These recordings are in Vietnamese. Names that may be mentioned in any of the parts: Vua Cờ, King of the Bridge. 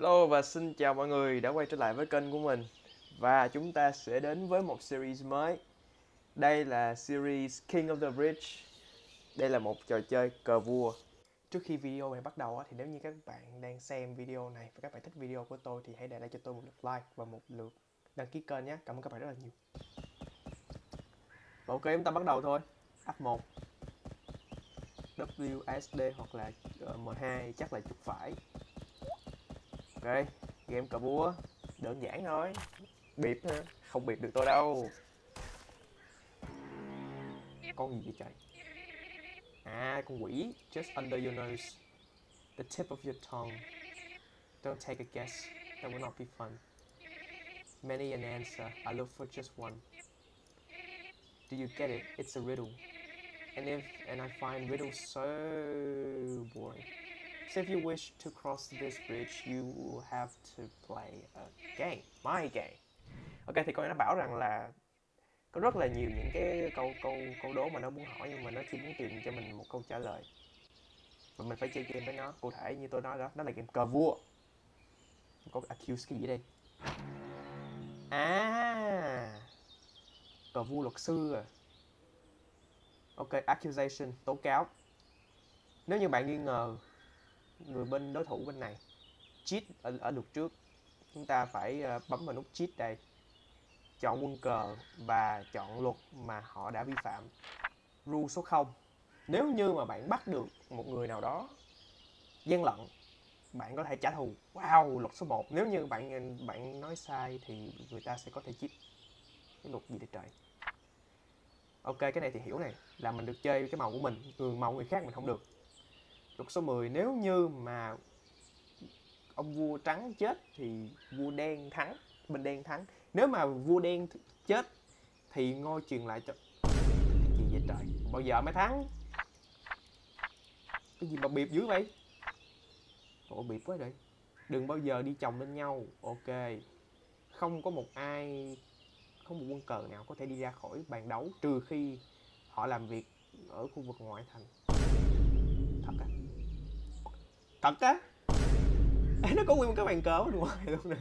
Hello và xin chào mọi người đã quay trở lại với kênh của mình. Và chúng ta sẽ đến với một series mới. Đây là series King of the Bridge. Đây là một trò chơi cờ vua. Trước khi video này bắt đầu thì nếu như các bạn đang xem video này và các bạn thích video của tôi thì hãy để lại cho tôi một lượt like và một lượt đăng ký kênh nhé. Cảm ơn các bạn rất là nhiều. Ok, chúng ta bắt đầu thôi. F1 WSD hoặc là M2 chắc là chuột phải. Ok, game cờ vua đơn giản thôi, bịp ha, không bịp được tôi đâu. Con gì vậy trời? À, con quỷ. Just under your nose, the tip of your tongue. Don't take a guess, that will not be fun. Many an answer, I look for just one. Do you get it? It's a riddle. And I find riddles so boring. So if you wish to cross this bridge, you will have to play a game. My game. Ok, thì con nó bảo rằng là có rất là nhiều những cái câu đố mà nó muốn hỏi, nhưng mà nó chỉ muốn tìm cho mình một câu trả lời. Và mình phải chơi game với nó. Cụ thể như tôi nói đó, nó là game cờ vua. Có accuse cái gì đây? À, cờ vua luật sư à. Ok, accusation, tố cáo. Nếu như bạn nghi ngờ người bên đối thủ bên này cheat ở lượt trước, chúng ta phải bấm vào nút cheat đây, chọn quân cờ và chọn luật mà họ đã vi phạm. Rule số 0, nếu như mà bạn bắt được một người nào đó gian lận, bạn có thể trả thù. Wow, luật số 1, nếu như bạn nói sai thì người ta sẽ có thể cheat. Cái luật gì để trời. Ok, cái này thì hiểu này, là mình được chơi cái màu của mình, màu người khác mình không được. Luật số 10, nếu như mà ông vua trắng chết thì vua đen thắng, bên đen thắng. Nếu mà vua đen chết thì ngôi truyền lại cho... Cái gì vậy trời? Bao giờ mới thắng? Cái gì mà bịp dữ vậy? Ủa, bịp quá rồi. Đừng bao giờ đi chồng lên nhau. Ok. Không có một ai... Không một quân cờ nào có thể đi ra khỏi bàn đấu trừ khi họ làm việc ở khu vực ngoại thành. Thật á? Thật á? Ê, nó có nguyên một cái bàn cờ ở ngoài luôn nè.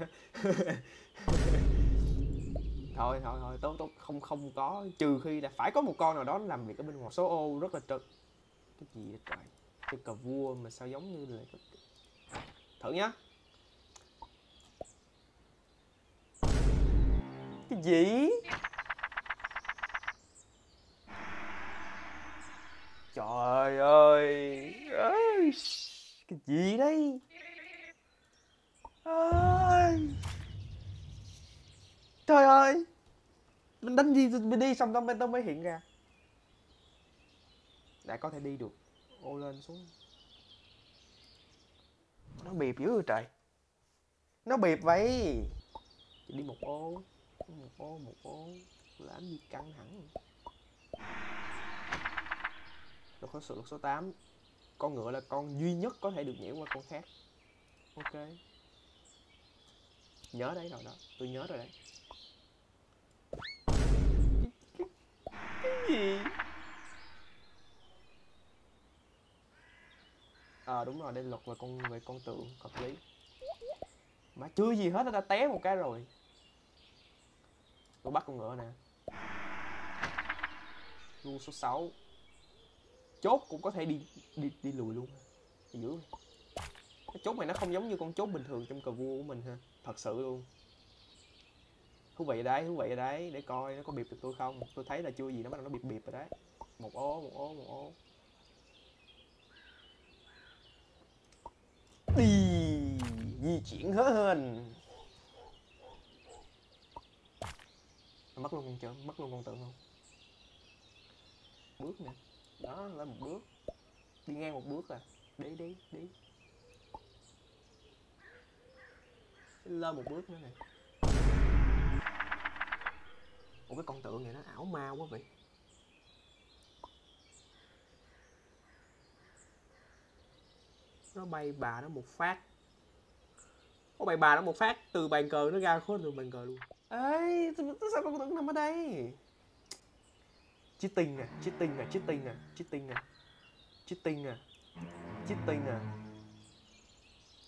Thôi, tốt, không có. Trừ khi là phải có một con nào đó làm việc ở bên ngoài số ô rất là trật. Cái gì vậy trời? Cái cờ vua mà sao giống như là... Thử nhá. Cái gì? Trời ơi. Cái gì đây? Trời ơi, mình đánh gì mình đi xong tao mới hiện ra. Đã có thể đi được. Ô lên xuống. Nó bịp dữ rồi trời. Nó bịp vậy. Chỉ đi một ô. Một ô. Làm gì căng thẳng. Luật số 8. Con ngựa là con duy nhất có thể được nhảy qua con khác. Ok. Nhớ đấy rồi đó. Tôi nhớ rồi đấy. Cái gì? Ờ, đúng rồi, đây luật về con tượng, hợp lý. Mà chưa gì hết, nó đã té một cái rồi. Tôi bắt con ngựa nè. Rule số 6. Chốt cũng có thể đi lùi luôn. Dữ. Cái chốt này nó không giống như con chốt bình thường trong cờ vua của mình ha. Thật sự luôn. Thú vị đấy. Để coi nó có bịp được tôi không. Tôi thấy là chưa gì nó bắt đầu nó bịp rồi đấy. Một ô. Đi. Di chuyển hơn. Mất luôn con tượng không? Bước nè. Đó, lên một bước. Đi ngang một bước à. Đi. Lên một bước nữa nè. Ủa, cái con tượng này nó ảo ma quá vậy. Nó bay bà nó một phát. Nó bay bà nó một phát từ bàn cờ nó ra khỏi bàn cờ luôn. Ê, sao con tượng nằm ở đây? Cheating nè.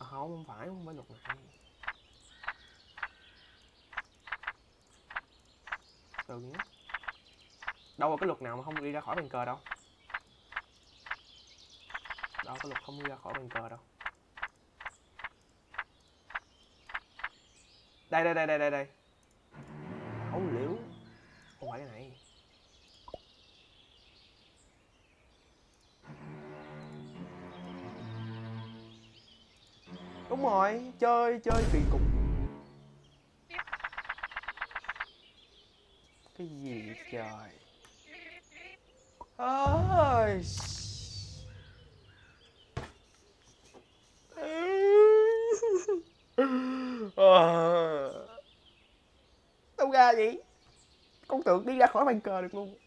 Không phải luật này. Tự nhiên đâu có cái luật nào mà không đi ra khỏi bàn cờ đâu. Đâu có luật không đi ra khỏi bàn cờ đâu. Đây. Hấu liễu. Không phải cái này. Đúng rồi, chơi tùy cục. Cái gì trời ơi. Đâu ra vậy? Con tưởng đi ra khỏi bàn cờ được luôn.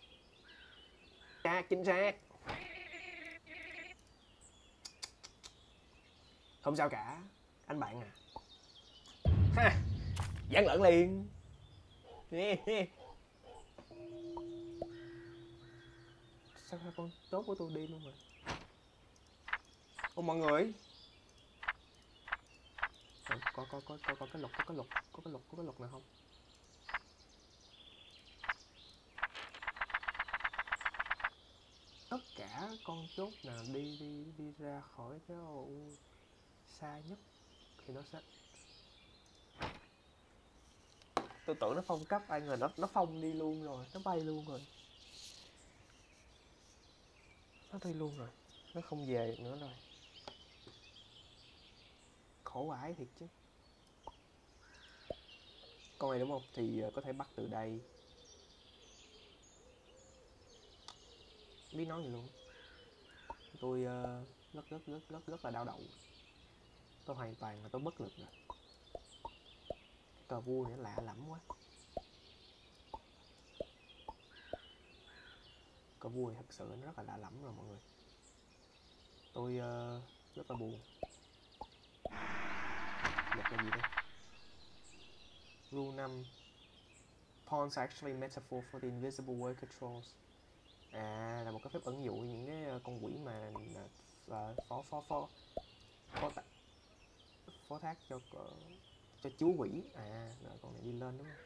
Chính xác. Không sao cả anh bạn à. Ha, giãn lẫn liền. Sao hai con tốt của tôi đi luôn rồi. Ô mọi người. Có cái lục, có cái lục nào không? Tất cả con chốt nào đi ra khỏi cái ô xa nhất thì nó sẽ. Tôi tưởng nó phong cấp, ai ngờ nó phong đi luôn rồi, nó bay luôn rồi. Nó đi luôn rồi, nó không về được nữa rồi. Khổ ải thiệt chứ. Con này đúng không? Thì có thể bắt từ đây. Biết nói gì luôn. Tôi rất là đau đầu. Tôi hoàn toàn là tôi bất lực rồi. Cờ vua này lạ lẫm quá. Cờ vua này thật sự nó rất là lạ lẫm rồi mọi người. Tôi rất là buồn. Luật là gì đây? Rule 5. Pawns are actually metaphor for the invisible world controls. À, là một cái phép ẩn dụ những cái con quỷ mà phó thác cho chú quỷ. À, rồi con này đi lên đúng không?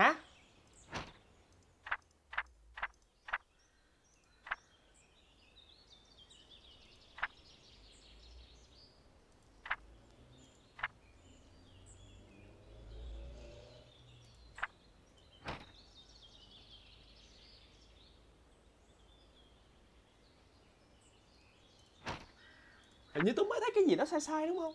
Hả? Hình như tôi mới thấy cái gì đó sai đúng không?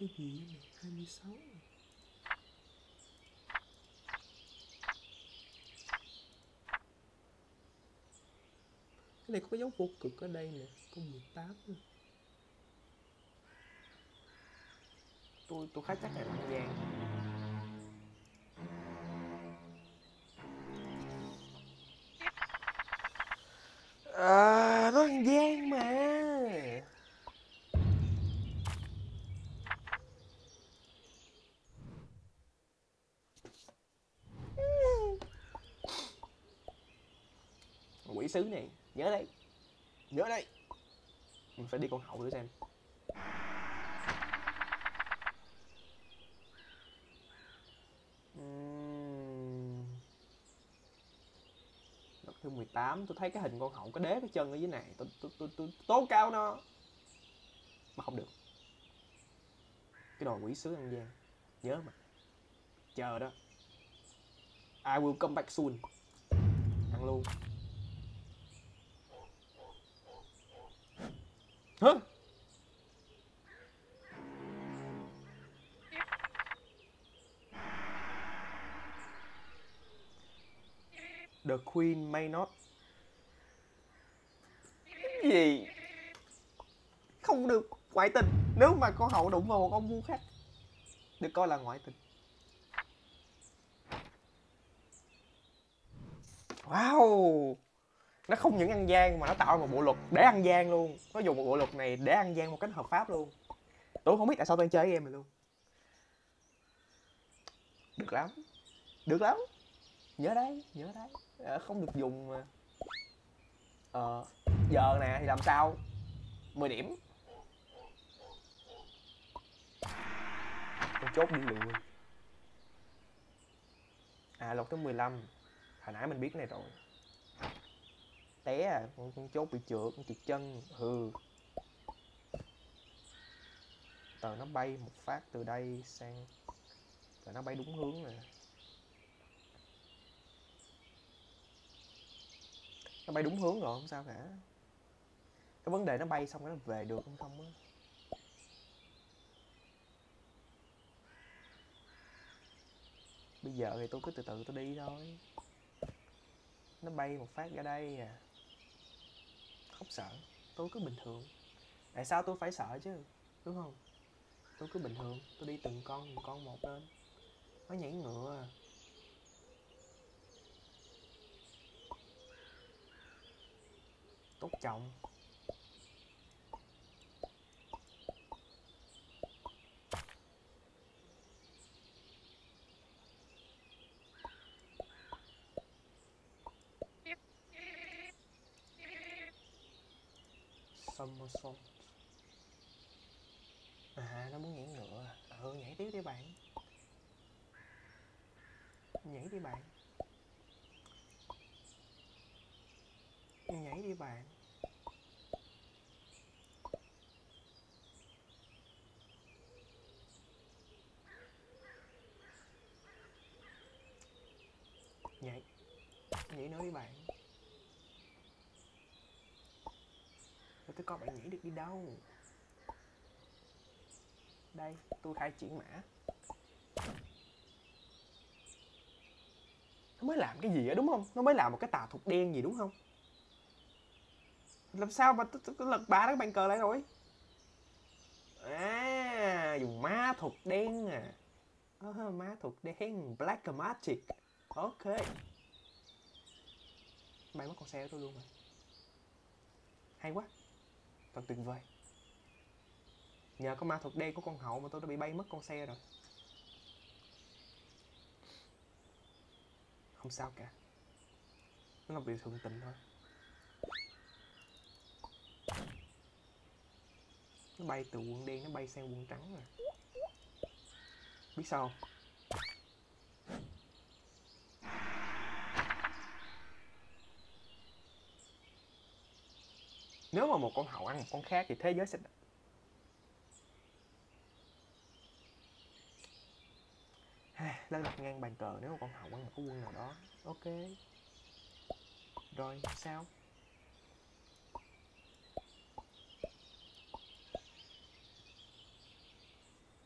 Cái gì vậy? 26 cái này có cái dấu vô cực ở đây nè, có 18 nữa. Tôi khá chắc là bằng vàng. À, nó bằng vàng mà. Quỷ sứ này, nhớ đây, mình phải đi con hậu nữa xem. Đợt thứ 18, tôi thấy cái hình con hậu có đế cái chân ở dưới này, tôi tố cao nó, mà không được. Cái đòi quỷ sứ An Giang, nhớ mà, chờ đó. I will come back soon, ăn luôn. Hả? The The Queen may not. Cái gì? Không được. Ngoại tình. Nếu mà cô hậu đụng vào một ông vua khác được coi là ngoại tình. Wow. Nó không những ăn gian mà nó tạo một bộ luật để ăn gian luôn. Nó dùng một bộ luật này để ăn gian một cách hợp pháp luôn. Tôi không biết tại sao tôi chơi game này luôn. Được lắm. Được lắm. Nhớ đấy, nhớ đấy. Không được dùng mà. Giờ nè thì làm sao? 10 điểm. Con chốt đi lừa. À lột tới 15. Hồi nãy mình biết cái này rồi. Té à, con chốt bị trượt, con trượt chân. Ừ. Tờ nó bay một phát từ đây sang. Tờ nó bay đúng hướng nè. Nó bay đúng hướng rồi, không sao cả. Cái vấn đề nó bay xong nó về được không không á. Bây giờ thì tôi cứ từ từ tôi đi thôi. Nó bay một phát ra đây à. Không sợ, tôi cứ bình thường. Tại sao tôi phải sợ chứ, đúng không? Tôi cứ bình thường, tôi đi từng con một lên. Nó nhảy ngựa à. Tốt chồng. Somersault. À, nó muốn nhảy ngựa. Ừ, nhảy tiếp đi bạn. Nhảy đi bạn. Nhảy đi bạn. Nhảy. Nhảy nữa đi bạn. Tôi coi bạn nhảy được đi đâu. Đây, tôi khai triển mã. Nó mới làm cái gì đó đúng không? Nó mới làm một cái tà thuật đen gì đúng không? Làm sao mà tôi lật bả cái bàn cờ lại rồi. À, dùng ma thuật đen à. Ma thuật đen, black magic. Ok. Bay mất con xe của tôi luôn rồi. Hay quá. Thật tuyệt vời. Nhờ có ma thuật đen của con hậu mà tôi đã bị bay mất con xe rồi. Không sao cả. Nó là việc thường tình thôi. Nó bay từ quận đen, nó bay sang quận trắng rồi. Biết sao không? Nếu mà một con hậu ăn một con khác thì thế giới sẽ... Lên đặt ngang bàn cờ nếu mà con hậu ăn một cái quân nào đó. Ok. Rồi, sao?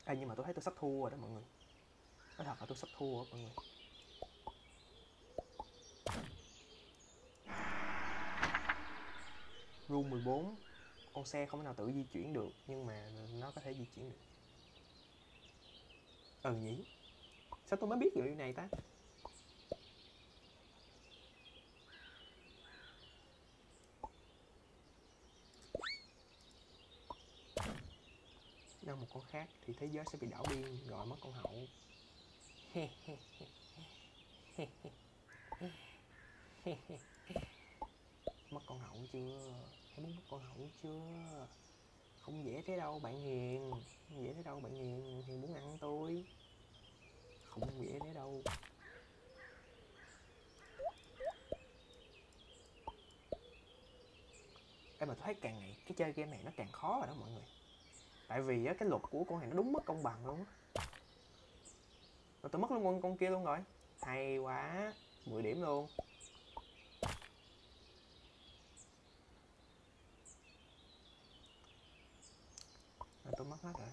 À, nhưng mà tôi thấy tôi sắp thua rồi đó mọi người. Nói thật là tôi sắp thua rồi mọi người. Room 14. Con xe không thể nào tự di chuyển được. Nhưng mà nó có thể di chuyển được. Ừ nhỉ. Sao tôi mới biết điều này ta. Nếu một con khác thì thế giới sẽ bị đảo điên. Gọi mất con hậu. Mất con hậu chưa? Em muốn mất con hậu chưa? Không dễ thế đâu bạn hiền. Không dễ thế đâu bạn hiền. Hiền muốn ăn tôi. Không dễ thế đâu. Em mà thấy càng ngày cái chơi game này nó càng khó rồi đó mọi người. Tại vì cái luật của con này nó đúng mất công bằng luôn á. Rồi tôi mất luôn con kia luôn rồi. Hay quá. 10 điểm luôn. Tôi mất hết rồi.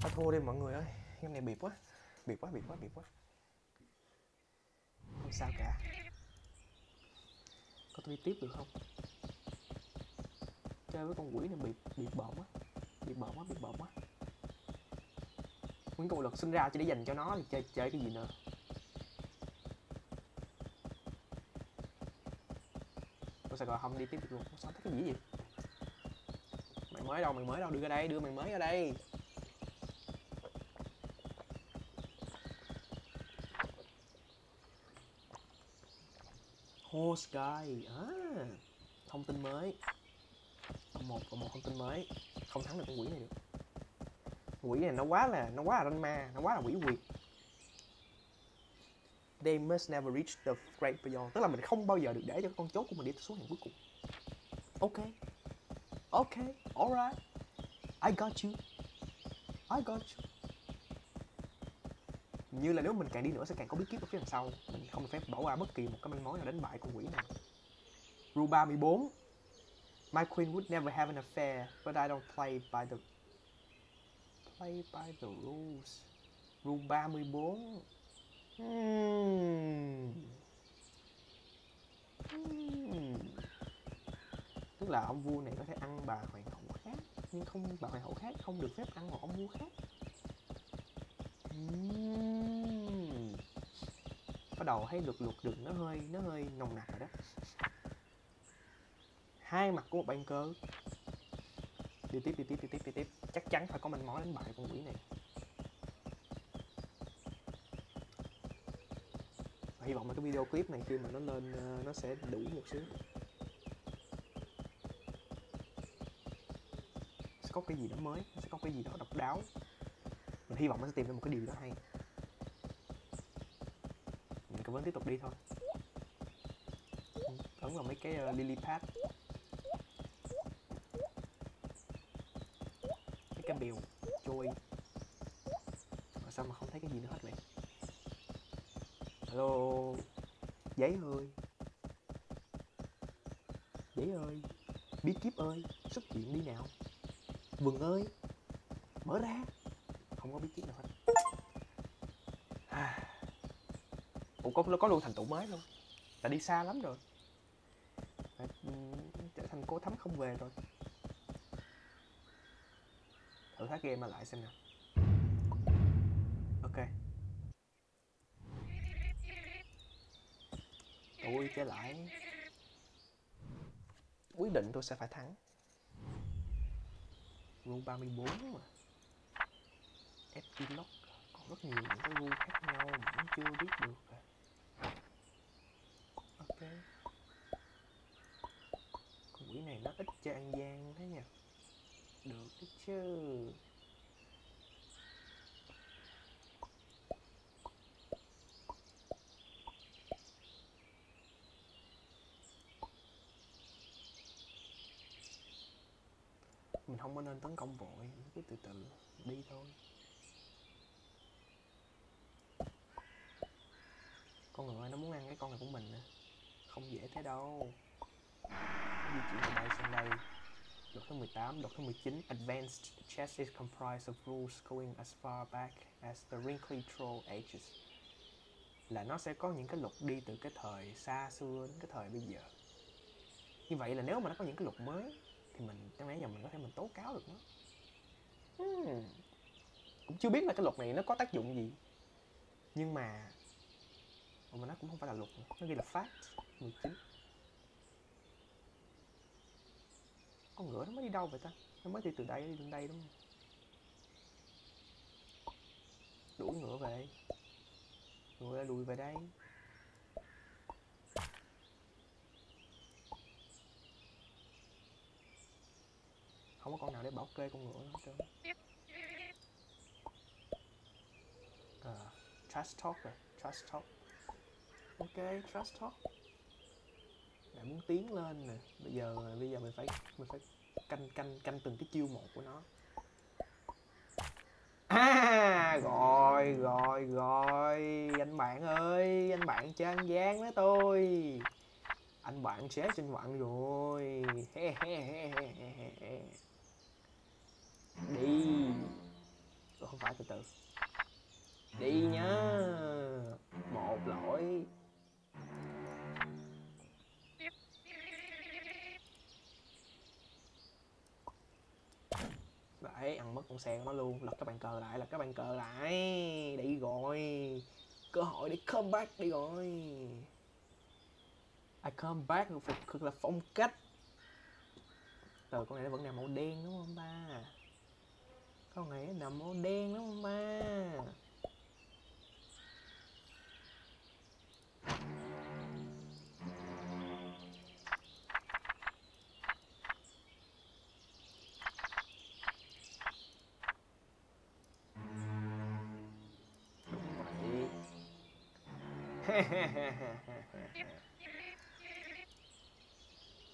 Thôi thua đi mọi người ơi. Game này bịp quá. Mệt quá. Không sao cả. Có tôi đi tiếp được không? Chơi với con quỷ này bị bợm quá. Nguyên con lực sinh ra chỉ để dành cho nó thì chơi cái gì nữa. Tôi sẽ gọi không đi tiếp được luôn. Sao thích cái gì vậy? Mày mới đâu, đưa ra đây, đưa mày mới ra đây. Horse guy, thông tin mới. Còn một thông tin mới, không thắng được con quỷ này được. Quỷ này nó quá là ranh ma, nó quá là quỷ quyệt. They must never reach the great beyond, tức là mình không bao giờ được để cho con chốt của mình đi xuống hàng cuối cùng. Ok, alright, I got you. Như là nếu mình càng đi nữa sẽ càng có bí kíp ở phía đằng sau. Mình không được phép bỏ qua bất kỳ một cái manh mối nào đánh bại con quỷ này. Rule 34. My queen would never have an affair, but I don't play by the rules. Rule 34. Tức là ông vua này có thể ăn bà hoàng hậu khác, nhưng không, bà hoàng hậu khác không được phép ăn một ông vua khác. Bắt đầu thấy luật đừng nó hơi nồng nặc rồi đó. Hai mặt của một bàn cờ. Đi tiếp. Chắc chắn phải có manh mối đánh bại con quỷ này. Và hy vọng là cái video clip này khi mà nó lên nó sẽ đủ một xíu. Sẽ có cái gì đó mới, sẽ có cái gì đó độc đáo. Mình hy vọng nó sẽ tìm ra một cái điều đó hay. Mình cứ vẫn tiếp tục đi thôi. Ấn vào mấy cái lily pad. Mấy cái bèo trôi. Mà sao mà không thấy cái gì nữa hết vậy? Alo. Giấy ơi. Bí kíp ơi, xuất hiện đi nào. Vườn ơi, mở ra. Không có bí kíp nào hết. Ủa có luôn thành tựu mới luôn. Là đi xa lắm rồi. Thành Cô Thấm không về rồi. Thử thách game mà lại xem nào. Ok. Tôi chơi lại. Quyết định tôi sẽ phải thắng. Rule 34 mà. Epilogue còn rất nhiều những cái rule khác nhau mà cũng chưa biết được. Ok. Con quỷ này nó ít chơi ăn gian thế nha. Được đấy chứ. Mình không có nên tấn công vội, mình cứ từ từ đi thôi. Con người nó muốn ăn cái con này của mình nữa. Không dễ thế đâu. Di chuyển từ đây sang đây. Luật thứ 18, luật thứ 19. Advanced chess is comprised of rules going as far back as the wrinkly troll ages. Là nó sẽ có những cái luật đi từ cái thời xa xưa đến cái thời bây giờ. Như vậy là nếu mà nó có những cái luật mới thì mình trong nãy giờ mình có thể mình tố cáo được nó. Cũng chưa biết là cái luật này nó có tác dụng gì. Nhưng mà nó cũng không phải là luật, nó ghi là fact 19. Con ngựa nó mới đi đâu vậy ta? Nó mới đi từ đây đi đến đây đúng không? Đuổi ngựa về. Ngựa lùi về đây. Không có con nào để bảo kê con ngựa hết trơn. Trash talk. Ok, trust talk. Đã muốn tiến lên nè. Bây giờ mình phải canh từng cái chiêu một của nó. Rồi. Anh bạn ơi, anh bạn chơi ăn gian với tôi. Anh bạn chế sinh vạn rồi. Đi. Không phải từ từ. Đi nhá. Một lỗi. Đấy, ăn mất con sen nó luôn. Lật các bàn cờ lại, lật các bàn cờ lại. Đi rồi. Cơ hội để comeback, đi rồi. I comeback phục cực là phong cách. Rồi con này nó vẫn nằm màu đen đúng không ba? Con này nó nằm màu đen đúng không ba?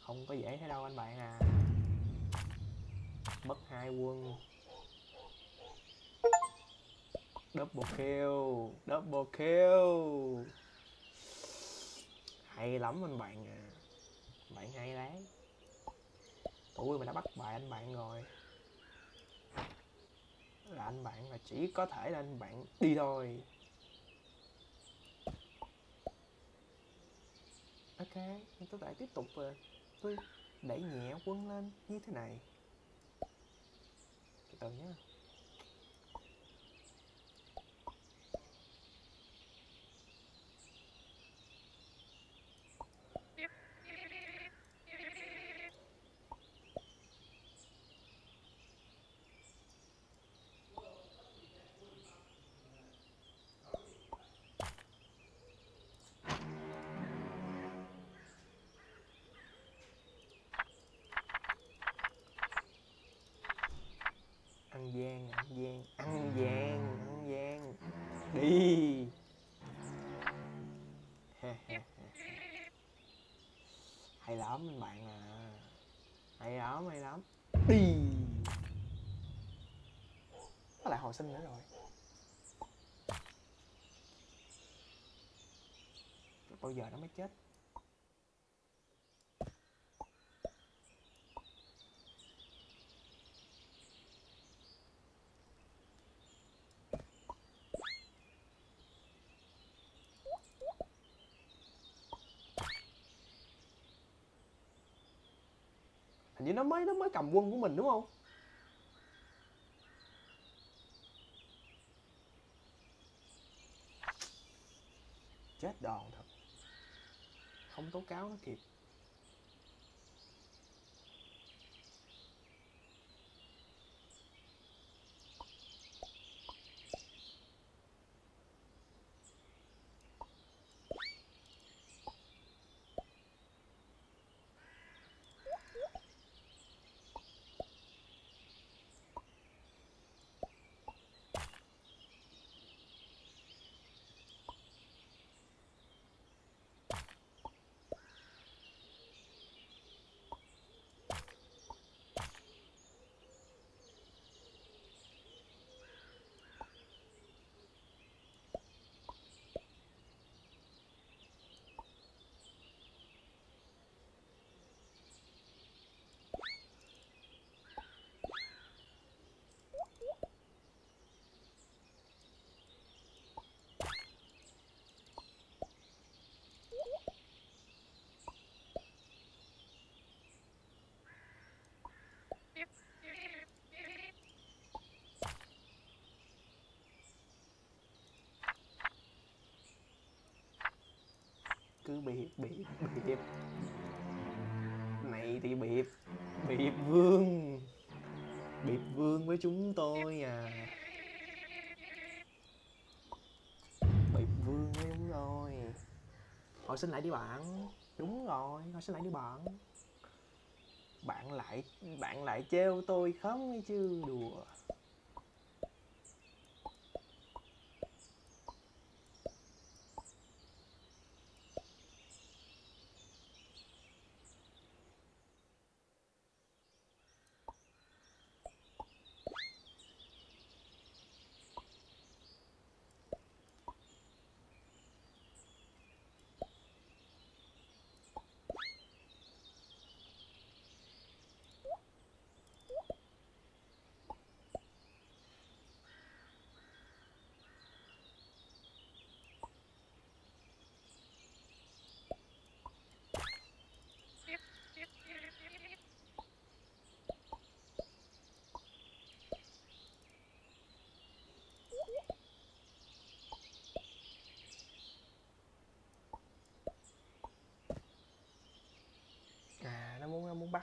Không có dễ thế đâu anh bạn à. Mất hai quân. Double kill, double kill. Hay lắm anh bạn à. Bạn hay đấy. Ủa mình đã bắt bài anh bạn rồi. Là anh bạn là chỉ có thể là anh bạn đi thôi. Ok, tôi lại tiếp tục, tôi đẩy nhẹ quân lên như thế này. Từ từ nhé. Ăn vàng đi. Hay lắm anh bạn à, hay lắm đi. Nó lại hồi sinh nữa rồi. Bao giờ nó mới chết? Như nó mới cầm quân của mình đúng không? Chết đòn thật. Không tố cáo nó kịp. Cứ bịp này thì bịp vương với chúng tôi à. Bịp vương với chúng tôi. Hồi sinh lại đi bạn. Đúng rồi, hồi sinh lại đi bạn. Bạn lại trêu tôi không hay chứ, đùa.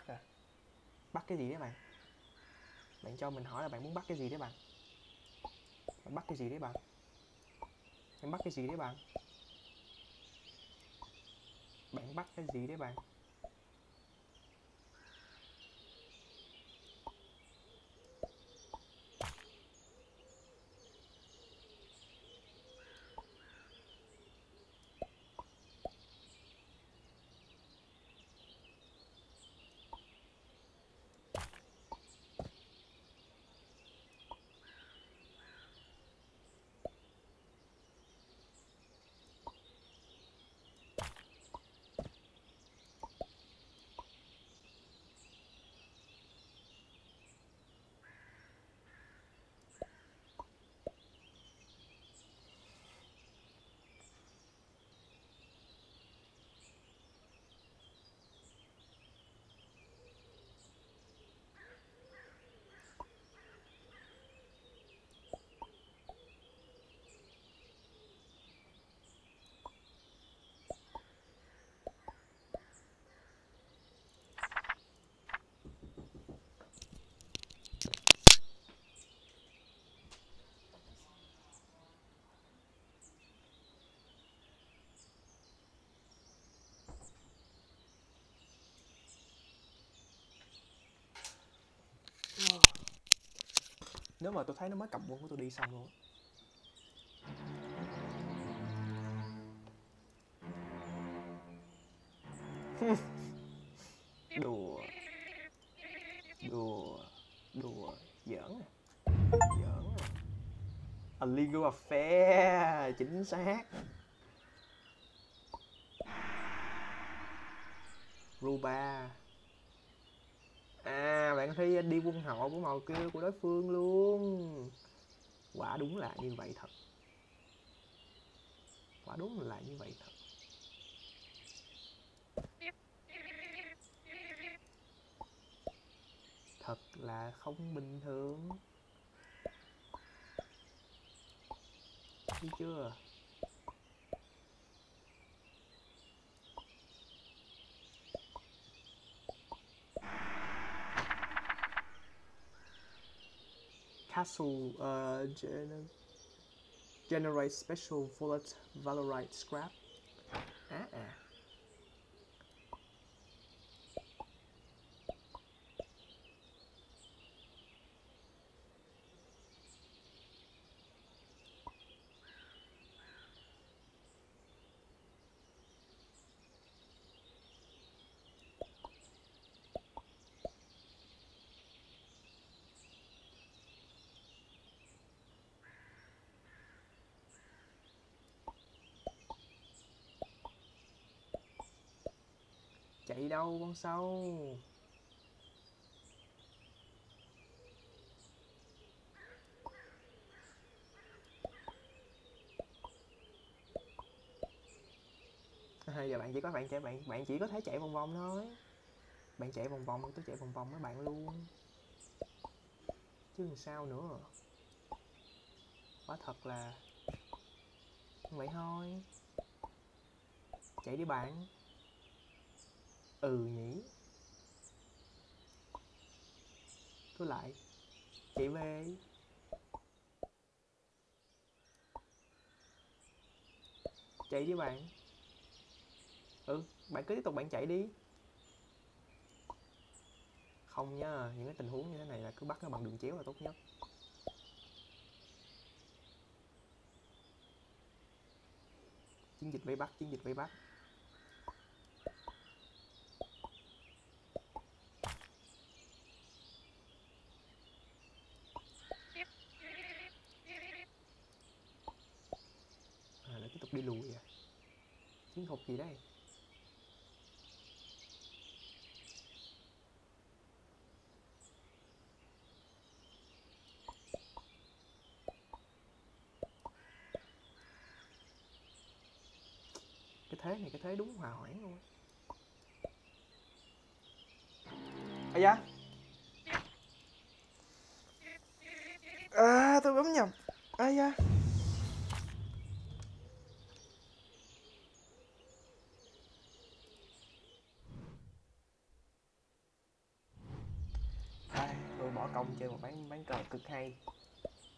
bắt à? Bắt cái gì đấy bạn? Bạn cho mình hỏi là bạn muốn bắt cái gì đấy bạn? Bạn bắt cái gì đấy bạn? Em bắt cái gì đấy bạn? Bạn bắt cái gì đấy bạn? Nếu mà tôi thấy nó mới cầm quân của tôi đi xong luôn. Đùa. Đùa. Đùa. Giỡn à. Giỡn à. Illegal affair. Chính xác. Ruba. À, bạn thấy đi quân họ của màu kia của đối phương luôn. Quả đúng là như vậy thật. Quả đúng là như vậy thật. Thật là không bình thường. Đi chưa? Castle generate special bullet valorite scrap. À, à. Chạy đâu con sâu? À, giờ bạn chỉ có bạn chỉ có thể chạy vòng vòng thôi. Bạn chạy vòng vòng, tôi chạy vòng vòng với bạn luôn. Chứ làm sao nữa? Quá thật là vậy thôi. Chạy đi bạn. Ừ nhỉ. Tôi lại chạy về. Chạy đi bạn. Ừ, bạn cứ tiếp tục bạn chạy đi. Không nha, những cái tình huống như thế này là cứ bắt nó bằng đường chéo là tốt nhất. Chiến dịch vây bắt, chiến dịch vây bắt. Đi lùi à? Chiến thuật gì đây? Cái thế này, cái thế đúng hòa hoãn luôn. À dạ. À, tôi bấm nhầm. À dạ. ông chơi một ván cờ cực hay.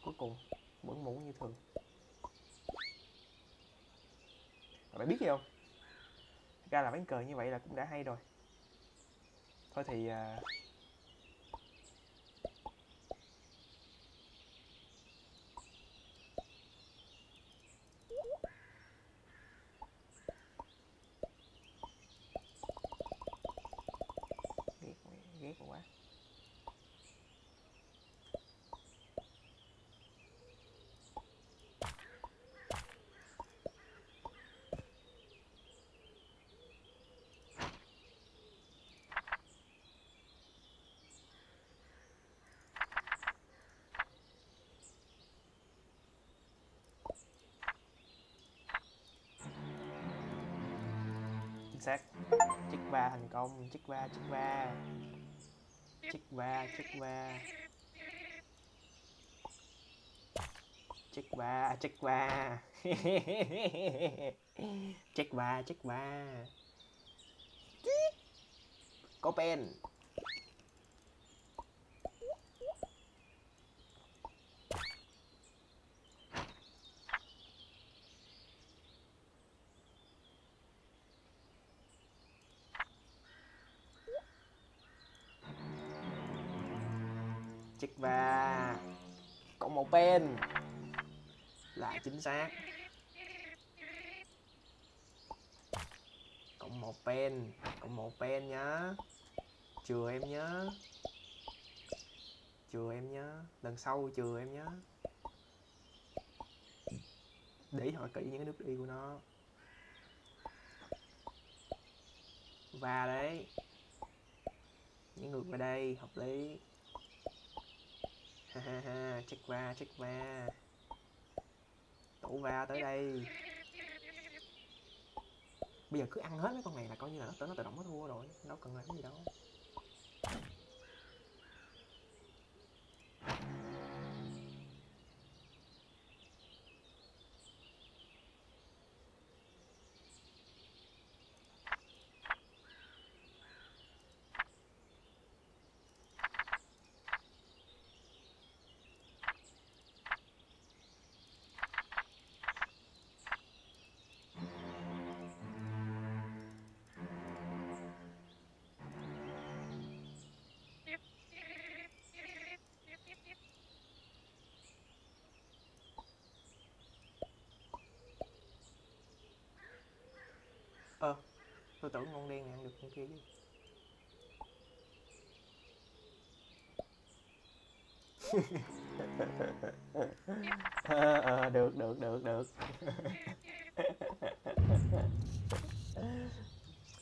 Cuối cùng vẫn mũ như thường. Bạn biết gì không? Thật ra là ván cờ như vậy là cũng đã hay rồi. Thôi thì xác. Chiếc ba thành công, chiếc ba, chiếc ba. Chiếc ba, chiếc ba. Chiếc ba, chiếc ba. Chiếc ba, chiếc ba. Có pen. Chiếc ba cộng một pen là chính xác. Cộng một pen, cộng một pen nhá. Chừa em nhớ, chừa em nhớ, lần sau chừa em nhớ. Để hỏi kỹ những cái nước đi của nó. Và đấy, những ngược về đây hợp lý. Check va, check va. Tủ va tới đây. Bây giờ cứ ăn hết mấy con này là coi như là nó tự động nó thua rồi. Nó cần làm gì đâu. Tôi tưởng con đen này ăn được con kia chứ. Được, được, được, được.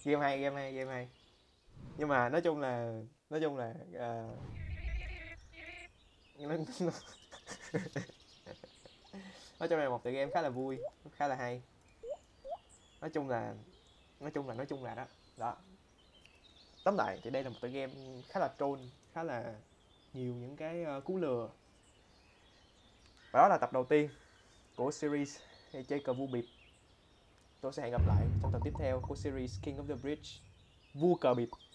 Game hay, game hay, game hay. Nhưng mà nói chung là nói chung là một tựa game khá là vui, khá là hay. Nói chung là đó. Đó. Tóm lại thì đây là một tựa game khá là troll, khá là nhiều những cái cú lừa. Và đó là tập đầu tiên của series chơi cờ vua bịp. Tôi sẽ hẹn gặp lại trong tập tiếp theo của series King of the Bridge, vua cờ bịp.